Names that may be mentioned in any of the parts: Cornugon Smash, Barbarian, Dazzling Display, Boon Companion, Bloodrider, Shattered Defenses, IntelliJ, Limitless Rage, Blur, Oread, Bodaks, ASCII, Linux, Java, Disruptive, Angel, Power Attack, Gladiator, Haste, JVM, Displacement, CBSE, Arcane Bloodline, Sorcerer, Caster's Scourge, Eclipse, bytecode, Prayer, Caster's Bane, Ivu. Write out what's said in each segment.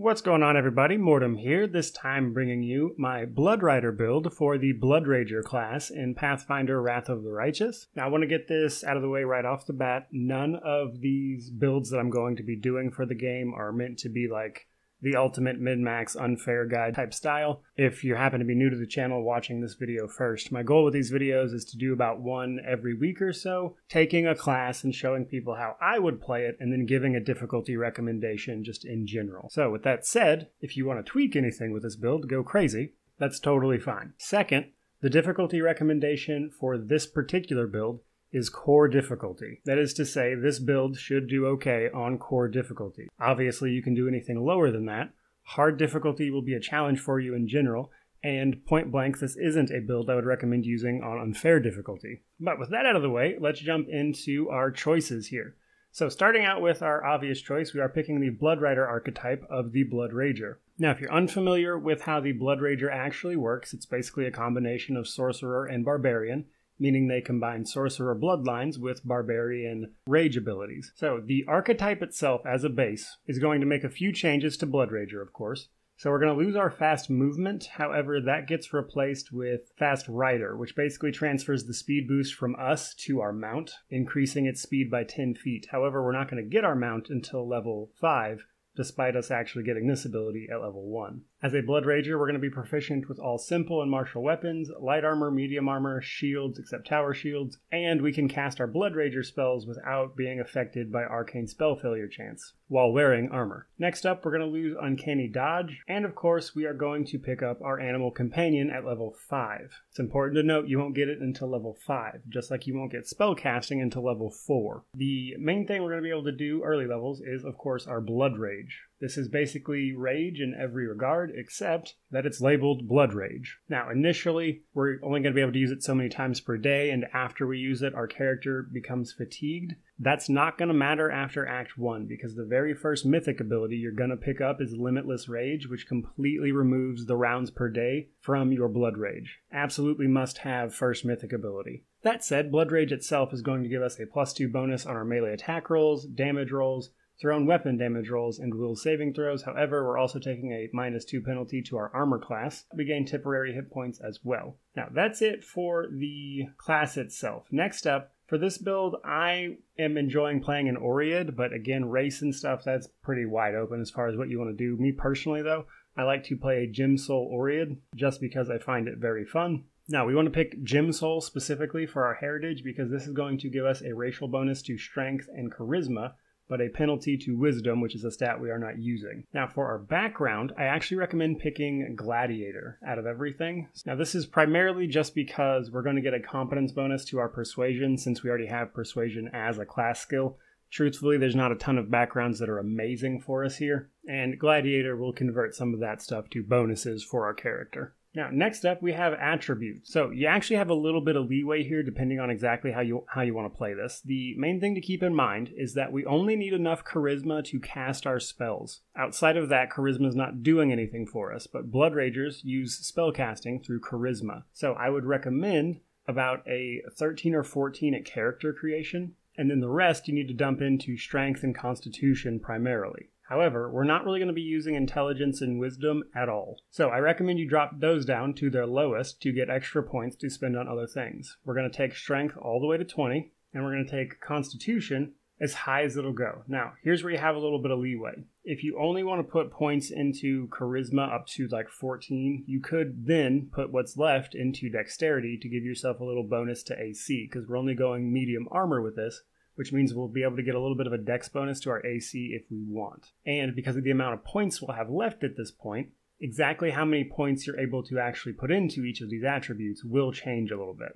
What's going on, everybody? Mortym here, this time bringing you my Bloodrider build for the Bloodrager class in Pathfinder Wrath of the Righteous. Now, I want to get this out of the way right off the bat. None of these builds that I'm going to be doing for the game are meant to be like the ultimate min-max unfair guide type style. If you happen to be new to the channel watching this video first, my goal with these videos is to do about one every week or so, taking a class and showing people how I would play it and then giving a difficulty recommendation just in general. So with that said, if you want to tweak anything with this build, go crazy, that's totally fine. Second, the difficulty recommendation for this particular build is core difficulty. That is to say, this build should do okay on core difficulty. Obviously, you can do anything lower than that. Hard difficulty will be a challenge for you in general, and point blank, this isn't a build I would recommend using on unfair difficulty. But with that out of the way, let's jump into our choices here. So starting out with our obvious choice, we are picking the Bloodrider archetype of the Bloodrager. Now, if you're unfamiliar with how the Bloodrager actually works, it's basically a combination of Sorcerer and Barbarian, meaning they combine Sorcerer bloodlines with Barbarian Rage abilities. So the archetype itself as a base is going to make a few changes to Bloodrager, of course. So we're going to lose our fast movement, however that gets replaced with Fast Rider, which basically transfers the speed boost from us to our mount, increasing its speed by 10 feet. However, we're not going to get our mount until level 5, despite us actually getting this ability at level 1. As a Bloodrager, we're going to be proficient with all simple and martial weapons, light armor, medium armor, shields except tower shields, and we can cast our Bloodrager spells without being affected by arcane spell failure chance while wearing armor. Next up, we're going to lose Uncanny Dodge, and of course we are going to pick up our Animal Companion at level 5. It's important to note you won't get it until level 5, just like you won't get spellcasting until level 4. The main thing we're going to be able to do early levels is, of course, our Blood Rage. This is basically rage in every regard except that it's labeled Blood Rage. Now, initially, we're only going to be able to use it so many times per day, and after we use it, our character becomes fatigued. That's not going to matter after Act 1, because the very first mythic ability you're going to pick up is Limitless Rage, which completely removes the rounds per day from your Blood Rage. Absolutely must have first mythic ability. That said, Blood Rage itself is going to give us a +2 bonus on our melee attack rolls, damage rolls, thrown weapon damage rolls, and will saving throws. However, we're also taking a -2 penalty to our armor class. We gain temporary hit points as well. Now, that's it for the class itself. Next up, for this build, I am enjoying playing an Oread, but again, race and stuff, that's pretty wide open as far as what you want to do. Me personally, though, I like to play a Gem Soul Oread just because I find it very fun. Now, we want to pick Gem Soul specifically for our heritage because this is going to give us a racial bonus to strength and charisma, but a penalty to wisdom, which is a stat we are not using. Now, for our background, I actually recommend picking Gladiator out of everything. Now, this is primarily just because we're going to get a competence bonus to our persuasion since we already have persuasion as a class skill. Truthfully, there's not a ton of backgrounds that are amazing for us here, and Gladiator will convert some of that stuff to bonuses for our character. Now, next up, we have attributes. So you actually have a little bit of leeway here depending on exactly how you want to play this. The main thing to keep in mind is that we only need enough charisma to cast our spells. Outside of that, charisma is not doing anything for us, but Bloodragers use spellcasting through charisma. So I would recommend about a 13 or 14 at character creation, and then the rest you need to dump into strength and constitution primarily. However, we're not really going to be using intelligence and wisdom at all. So I recommend you drop those down to their lowest to get extra points to spend on other things. We're going to take strength all the way to 20, and we're going to take constitution as high as it'll go. Now, here's where you have a little bit of leeway. If you only want to put points into charisma up to like 14, you could then put what's left into dexterity to give yourself a little bonus to AC, because we're only going medium armor with this, which means we'll be able to get a little bit of a dex bonus to our AC if we want. And because of the amount of points we'll have left at this point, exactly how many points you're able to actually put into each of these attributes will change a little bit.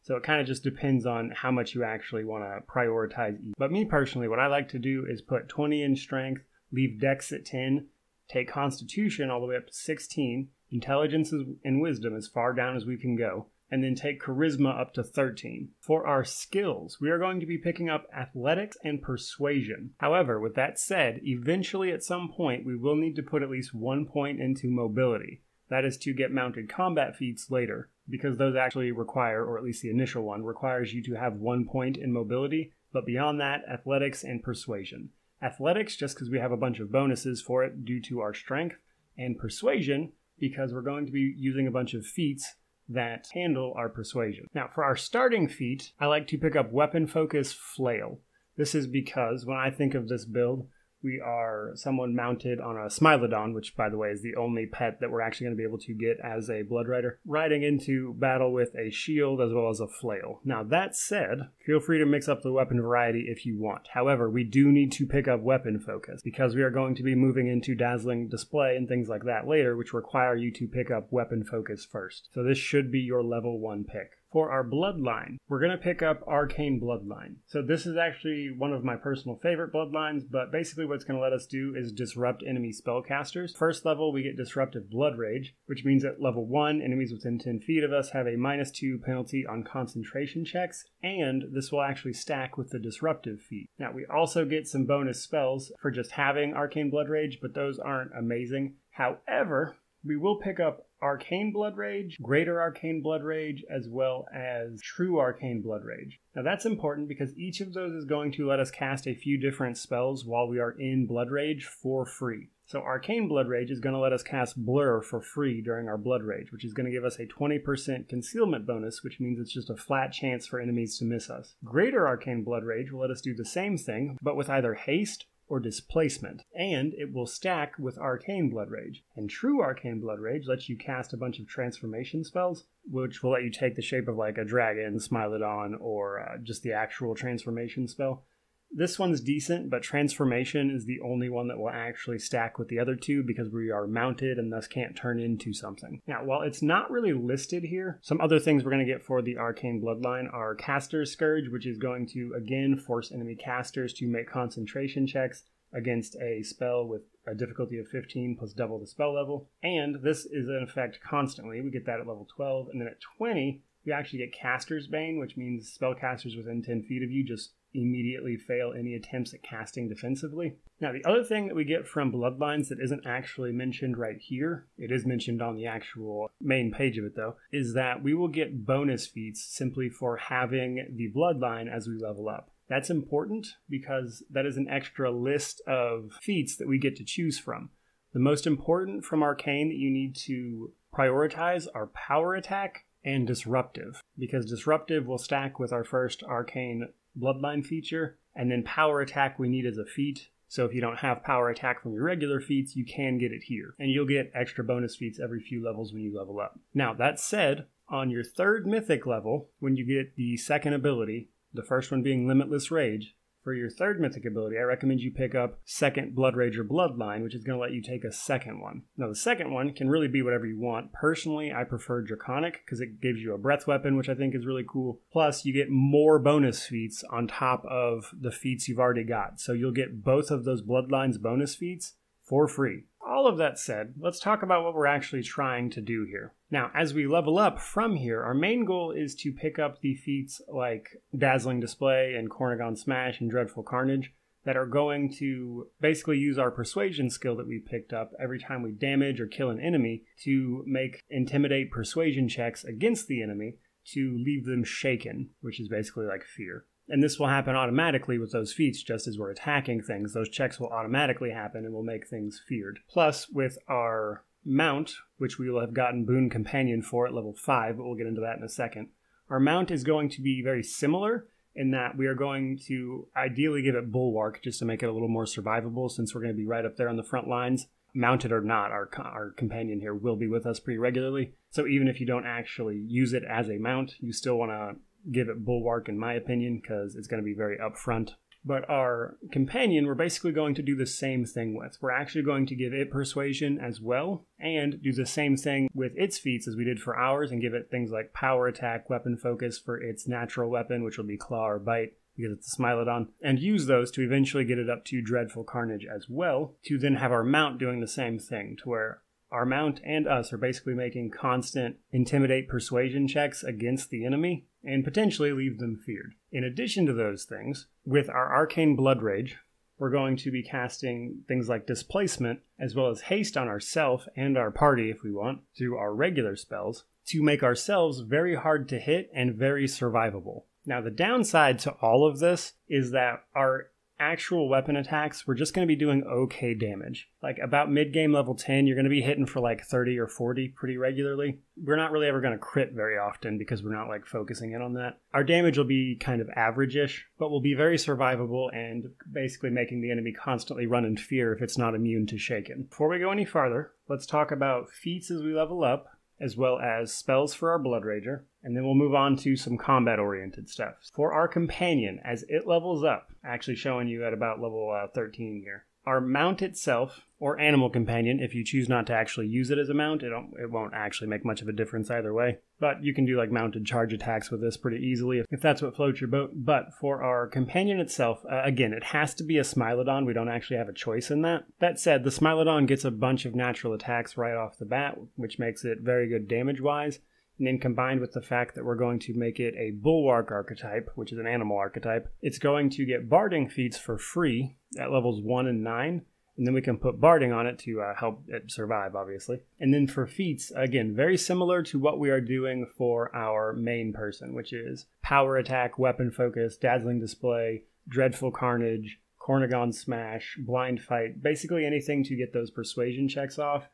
So it kind of just depends on how much you actually want to prioritize each. But me personally, what I like to do is put 20 in strength, leave dex at 10, take constitution all the way up to 16, intelligence and wisdom as far down as we can go, and then take charisma up to 13. For our skills, we are going to be picking up athletics and persuasion. However, with that said, eventually at some point, we will need to put at least 1 point into mobility. That is to get mounted combat feats later, because those actually require, or at least the initial one, requires you to have 1 point in mobility, but beyond that, athletics and persuasion. Athletics, just because we have a bunch of bonuses for it due to our strength, and Persuasion, because we're going to be using a bunch of feats that handle our Persuasion. Now, for our starting feat, I like to pick up Weapon Focus Flail. This is because when I think of this build, we are someone mounted on a Smilodon, which, by the way, is the only pet that we're actually going to be able to get as a Bloodrider, riding into battle with a shield as well as a flail. Now, that said, feel free to mix up the weapon variety if you want. However, we do need to pick up Weapon Focus because we are going to be moving into Dazzling Display and things like that later, which require you to pick up Weapon Focus first. So this should be your level 1 pick. For our bloodline, we're going to pick up Arcane Bloodline. So this is actually one of my personal favorite bloodlines, but basically what it's going to let us do is disrupt enemy spellcasters. First level, we get Disruptive Blood Rage, which means at level 1, enemies within 10 feet of us have a -2 penalty on concentration checks, and this will actually stack with the Disruptive feat. Now, we also get some bonus spells for just having Arcane Blood Rage, but those aren't amazing. However, we will pick up Arcane Blood Rage, Greater Arcane Blood Rage, as well as True Arcane Blood Rage. Now that's important because each of those is going to let us cast a few different spells while we are in Blood Rage for free. So Arcane Blood Rage is going to let us cast Blur for free during our Blood Rage, which is going to give us a 20% concealment bonus, which means it's just a flat chance for enemies to miss us. Greater Arcane Blood Rage will let us do the same thing, but with either Haste or Displacement, and it will stack with Arcane Blood Rage. And True Arcane Blood Rage lets you cast a bunch of transformation spells, which will let you take the shape of like a dragon, Smilodon, or just the actual transformation spell. This one's decent, but Transformation is the only one that will actually stack with the other two because we are mounted and thus can't turn into something. Now, while it's not really listed here, some other things we're going to get for the Arcane Bloodline are Caster's Scourge, which is going to, again, force enemy casters to make concentration checks against a spell with a difficulty of 15 plus double the spell level. And this is in effect constantly. We get that at level 12, and then at 20, you actually get Caster's Bane, which means spellcasters within 10 feet of you just immediately fail any attempts at casting defensively. Now, the other thing that we get from Bloodlines that isn't actually mentioned right here, it is mentioned on the actual main page of it though, is that we will get bonus feats simply for having the Bloodline as we level up. That's important because that is an extra list of feats that we get to choose from. The most important from Arcane that you need to prioritize are Power Attack and Disruptive, because Disruptive will stack with our first Arcane Bloodline feature, and then Power Attack we need as a feat. So if you don't have Power Attack from your regular feats, you can get it here, and you'll get extra bonus feats every few levels when you level up. Now, that said, on your third mythic level, when you get the second ability, the first one being Limitless Rage, for your third mythic ability, I recommend you pick up second Bloodrager Bloodline, which is going to let you take a second one. Now, the second one can really be whatever you want. Personally, I prefer Draconic because it gives you a breath weapon, which I think is really cool. Plus, you get more bonus feats on top of the feats you've already got. So you'll get both of those Bloodlines bonus feats for free. All of that said, let's talk about what we're actually trying to do here. Now, as we level up from here, our main goal is to pick up the feats like Dazzling Display and Cornugon Smash and Dreadful Carnage that are going to basically use our Persuasion skill that we picked up every time we damage or kill an enemy to make Intimidate Persuasion checks against the enemy to leave them shaken, which is basically like fear. And this will happen automatically with those feats, just as we're attacking things. Those checks will automatically happen and will make things feared. Plus, with our mount, which we will have gotten Boon Companion for at level 5, but we'll get into that in a second, our mount is going to be very similar in that we are going to ideally give it Bulwark just to make it a little more survivable, since we're going to be right up there on the front lines. Mounted or not, our companion here will be with us pretty regularly. So even if you don't actually use it as a mount, you still want to give it Bulwark, in my opinion, because it's going to be very upfront. But our companion, we're basically going to do the same thing with. We're actually going to give it Persuasion as well, and do the same thing with its feats as we did for ours, and give it things like Power Attack, Weapon Focus for its natural weapon, which will be Claw or Bite, because it's a Smilodon, and use those to eventually get it up to Dreadful Carnage as well, to then have our mount doing the same thing, to where our mount and us are basically making constant Intimidate Persuasion checks against the enemy and potentially leave them feared. In addition to those things, with our Arcane Blood Rage, we're going to be casting things like Displacement as well as Haste on ourselves and our party, if we want, through our regular spells to make ourselves very hard to hit and very survivable. Now, the downside to all of this is that our actual weapon attacks, we're just going to be doing okay damage. Like about mid-game level 10, you're going to be hitting for like 30 or 40 pretty regularly. We're not really ever going to crit very often because we're not like focusing in on that. Our damage will be kind of average-ish, but we'll be very survivable and basically making the enemy constantly run in fear if it's not immune to shaken. Before we go any farther, let's talk about feats as we level up, as well as spells for our Bloodrager, and then we'll move on to some combat-oriented stuff. For our Companion, as it levels up, actually showing you at about level 13 here, our mount itself, or Animal Companion, if you choose not to actually use it as a mount, it won't actually make much of a difference either way, but you can do like mounted charge attacks with this pretty easily if that's what floats your boat. But for our Companion itself, again, it has to be a Smilodon. We don't actually have a choice in that. That said, the Smilodon gets a bunch of natural attacks right off the bat, which makes it very good damage-wise. And then combined with the fact that we're going to make it a Bulwark archetype, which is an animal archetype, it's going to get barding feats for free at levels 1 and 9. And then we can put barding on it to help it survive, obviously. And then for feats, again, very similar to what we are doing for our main person, which is Power Attack, Weapon Focus, Dazzling Display, Dreadful Carnage, Cornugon Smash, Blind Fight, basically anything to get those persuasion checks off,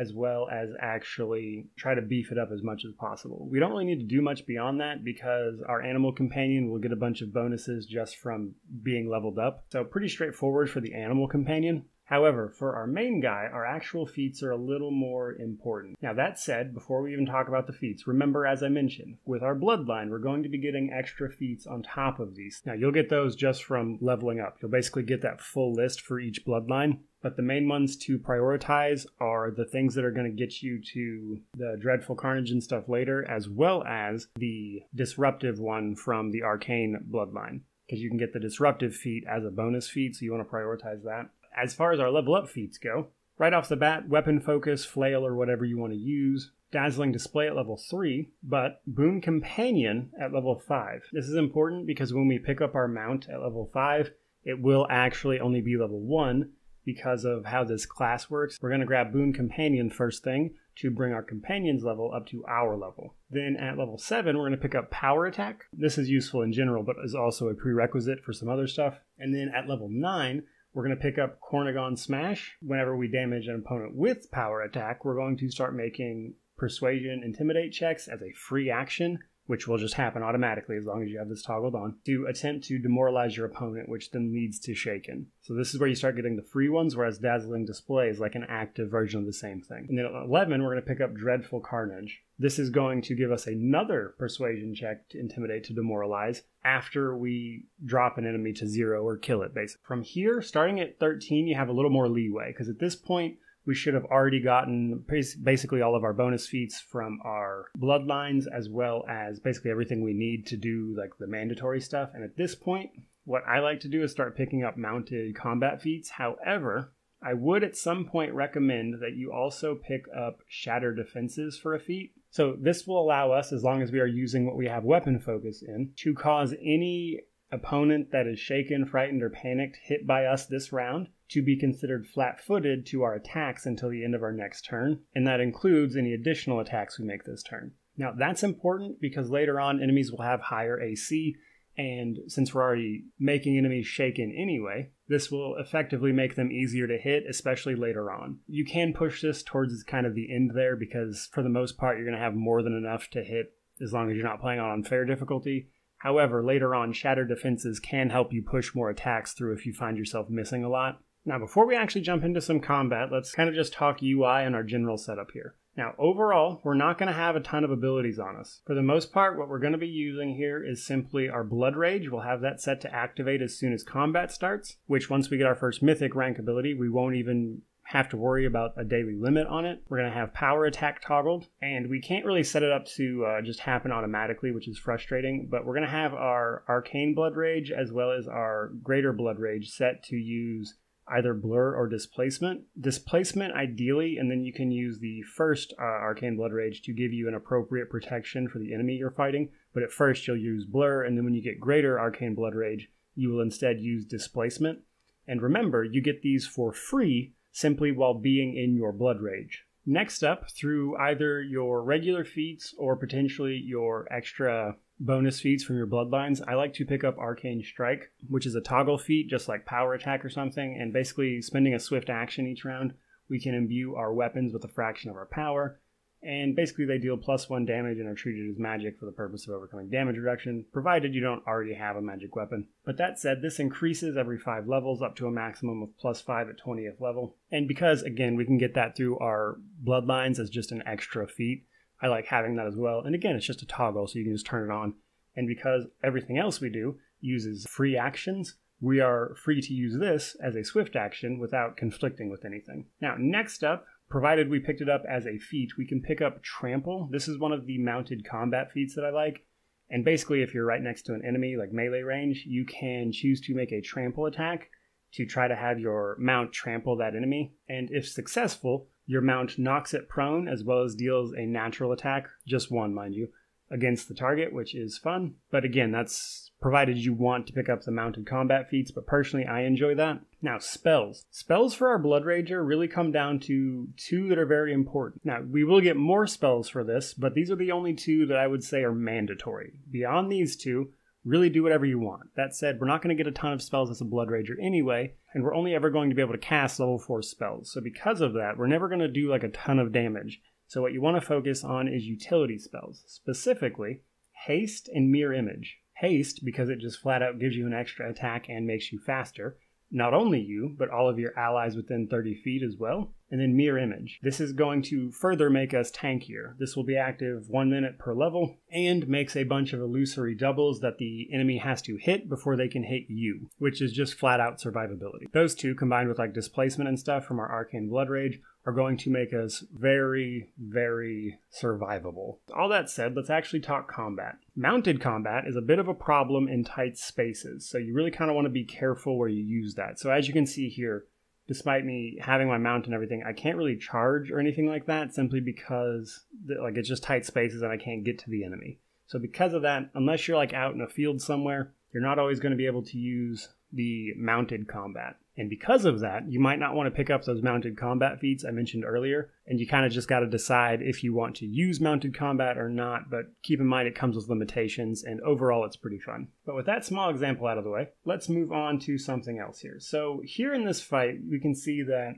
as well as actually try to beef it up as much as possible. We don't really need to do much beyond that because our Animal Companion will get a bunch of bonuses just from being leveled up. So pretty straightforward for the Animal Companion. However, for our main guy, our actual feats are a little more important. Now that said, before we even talk about the feats, remember as I mentioned, with our bloodline, we're going to be getting extra feats on top of these. Now you'll get those just from leveling up. You'll basically get that full list for each bloodline. But the main ones to prioritize are the things that are going to get you to the Dreadful Carnage and stuff later, as well as the Disruptive one from the Arcane Bloodline. Because you can get the Disruptive feat as a bonus feat, so you want to prioritize that. As far as our level up feats go, right off the bat, Weapon Focus, Flail, or whatever you want to use. Dazzling Display at level 3, but Boon Companion at level 5. This is important because when we pick up our mount at level 5, it will actually only be level 1. Because of how this class works, we're going to grab Boon Companion first thing to bring our Companion's level up to our level. Then at level 7, we're going to pick up Power Attack. This is useful in general, but is also a prerequisite for some other stuff. And then at level 9, we're going to pick up Cornugon Smash. Whenever we damage an opponent with Power Attack, we're going to start making Persuasion Intimidate checks as a free action, which will just happen automatically as long as you have this toggled on, to attempt to demoralize your opponent, which then leads to shaken. So this is where you start getting the free ones, whereas Dazzling Display is like an active version of the same thing. And then at 11, we're going to pick up Dreadful Carnage. This is going to give us another persuasion check to intimidate, to demoralize, after we drop an enemy to 0 or kill it, basically. From here, starting at 13, you have a little more leeway, because at this point, we should have already gotten basically all of our bonus feats from our bloodlines, as well as basically everything we need to do like the mandatory stuff. And at this point, what I like to do is start picking up mounted combat feats. However, I would at some point recommend that you also pick up Shattered Defenses for a feat. So this will allow us, as long as we are using what we have Weapon Focus in, to cause any opponent that is shaken, frightened, or panicked hit by us this round to be considered flat-footed to our attacks until the end of our next turn, and that includes any additional attacks we make this turn. Now that's important because later on enemies will have higher AC, and since we're already making enemies shaken anyway, this will effectively make them easier to hit, especially later on. You can push this towards kind of the end there because for the most part you're going to have more than enough to hit as long as you're not playing on unfair difficulty. However, later on, Shattered Defenses can help you push more attacks through if you find yourself missing a lot. Now, before we actually jump into some combat, let's kind of just talk UI and our general setup here. Now, overall, we're not going to have a ton of abilities on us. For the most part, what we're going to be using here is simply our Blood Rage. We'll have that set to activate as soon as combat starts, which once we get our first Mythic rank ability, we won't even have to worry about a daily limit on it. We're going to have Power Attack toggled, and we can't really set it up to just happen automatically, which is frustrating, but we're going to have our Arcane Blood Rage as well as our Greater Blood Rage set to use either Blur or Displacement. Displacement ideally, and then you can use the first Arcane Blood Rage to give you an appropriate protection for the enemy you're fighting, but at first you'll use Blur, and then when you get Greater Arcane Blood Rage, you will instead use Displacement. And remember, you get these for free simply while being in your Blood Rage. Next up, through either your regular feats or potentially your extra bonus feats from your bloodlines, I like to pick up Arcane Strike, which is a toggle feat, just like Power Attack or something, and basically spending a swift action each round, we can imbue our weapons with a fraction of our power, and basically they deal +1 damage and are treated as magic for the purpose of overcoming damage reduction, provided you don't already have a magic weapon. But that said, this increases every 5 levels up to a maximum of +5 at 20th level. And because, again, we can get that through our bloodlines as just an extra feat, I like having that as well. And again, it's just a toggle, so you can just turn it on. And because everything else we do uses free actions, we are free to use this as a swift action without conflicting with anything. Now, next up, provided we picked it up as a feat, we can pick up Trample. This is one of the mounted combat feats that I like. And basically, if you're right next to an enemy, like melee range, you can choose to make a Trample attack to try to have your mount trample that enemy. And if successful, your mount knocks it prone as well as deals a natural attack, just one, mind you, against the target, which is fun. But again, that's provided you want to pick up the mounted combat feats, but personally I enjoy that. Now, spells. Spells for our Bloodrager really come down to two that are very important. Now, we will get more spells for this, but these are the only two that I would say are mandatory. Beyond these two, really do whatever you want. That said, we're not going to get a ton of spells as a Bloodrager anyway, and we're only ever going to be able to cast level 4 spells. So because of that, we're never going to do like a ton of damage. So what you want to focus on is utility spells, specifically Haste and Mirror Image. Haste, because it just flat out gives you an extra attack and makes you faster. Not only you, but all of your allies within 30 feet as well. And then Mirror Image. This is going to further make us tankier. This will be active 1 minute per level and makes a bunch of illusory doubles that the enemy has to hit before they can hit you, which is just flat out survivability. Those two combined with like Displacement and stuff from our Arcane Blood Rage are going to make us very, very survivable. All that said, let's actually talk combat. Mounted combat is a bit of a problem in tight spaces, so you really kind of want to be careful where you use that. So as you can see here, despite me having my mount and everything, I can't really charge or anything like that simply because like it's just tight spaces and I can't get to the enemy. So because of that, unless you're like out in a field somewhere, you're not always going to be able to use the mounted combat. And because of that, you might not want to pick up those mounted combat feats I mentioned earlier, and you kind of just got to decide if you want to use mounted combat or not, but keep in mind it comes with limitations, and overall it's pretty fun. But with that small example out of the way, let's move on to something else here. So here in this fight, we can see that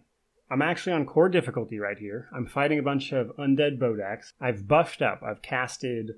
I'm actually on core difficulty right here. I'm fighting a bunch of undead Bodaks. I've buffed up. I've casted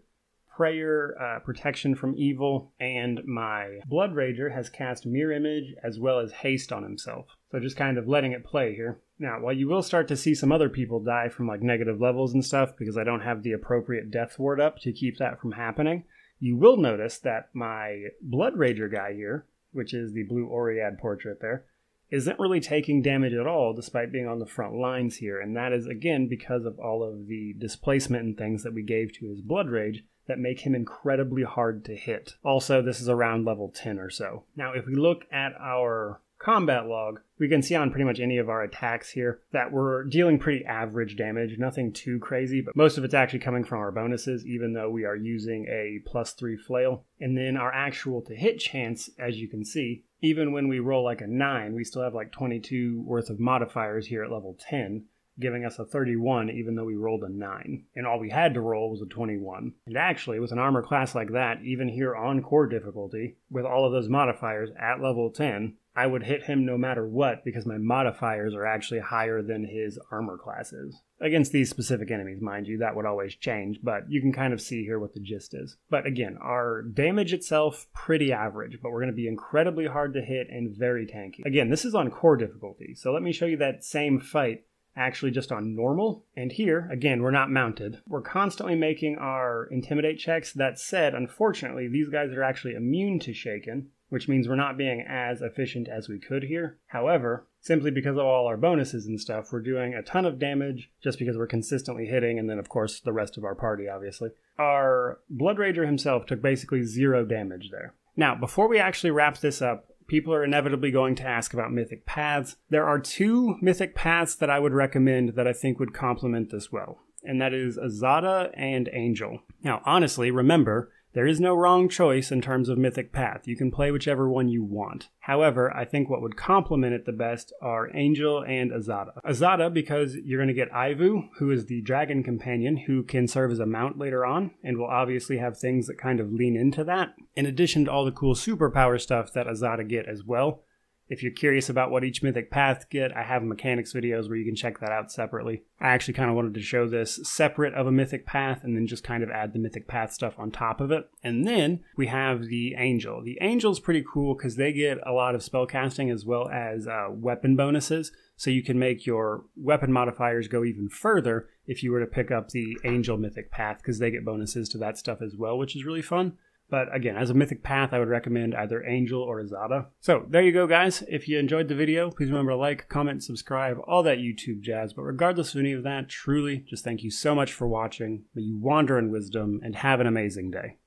Prayer, Protection from Evil, and my Bloodrager has cast Mirror Image as well as Haste on himself. So just kind of letting it play here. Now, while you will start to see some other people die from like negative levels and stuff because I don't have the appropriate death ward up to keep that from happening, you will notice that my Bloodrager guy here, which is the blue Oread portrait there, isn't really taking damage at all despite being on the front lines here. And that is, again, because of all of the displacement and things that we gave to his Blood Rage that make him incredibly hard to hit. Also, this is around level 10 or so. Now, if we look at our combat log, we can see on pretty much any of our attacks here that we're dealing pretty average damage, nothing too crazy, but most of it's actually coming from our bonuses, even though we are using a +3 flail. And then our actual to hit chance, as you can see, even when we roll like a 9, we still have like 22 worth of modifiers here at level 10, giving us a 31 even though we rolled a 9. And all we had to roll was a 21. And actually, with an armor class like that, even here on core difficulty, with all of those modifiers at level 10, I would hit him no matter what because my modifiers are actually higher than his armor classes. Against these specific enemies, mind you, that would always change, but you can kind of see here what the gist is. But again, our damage itself, pretty average, but we're going to be incredibly hard to hit and very tanky. Again, this is on core difficulty, so let me show you that same fight actually just on normal. And here, again, we're not mounted. We're constantly making our intimidate checks. That said, unfortunately, these guys are actually immune to shaken, which means we're not being as efficient as we could here. However, simply because of all our bonuses and stuff, we're doing a ton of damage just because we're consistently hitting, and then of course the rest of our party, obviously. Our Bloodrager himself took basically 0 damage there. Now, before we actually wrap this up, people are inevitably going to ask about mythic paths. There are 2 mythic paths that I would recommend that I think would complement this well, and that is Azata and Angel. Now, honestly, remember There is no wrong choice in terms of mythic path. You can play whichever one you want. However, I think what would complement it the best are Angel and Azata. Azata, because you're going to get Ivu, who is the dragon companion, who can serve as a mount later on, and will obviously have things that kind of lean into that, in addition to all the cool superpower stuff that Azata get as well. If you're curious about what each mythic path get, I have mechanics videos where you can check that out separately. I actually kind of wanted to show this separate of a mythic path and then just kind of add the mythic path stuff on top of it. And then we have the Angel. The Angel's pretty cool because they get a lot of spellcasting as well as weapon bonuses. So you can make your weapon modifiers go even further if you were to pick up the Angel mythic path, because they get bonuses to that stuff as well, which is really fun. But again, as a mythic path, I would recommend either Angel or Azata. So there you go, guys. If you enjoyed the video, please remember to like, comment, subscribe, all that YouTube jazz. But regardless of any of that, truly, just thank you so much for watching. May you wander in wisdom and have an amazing day.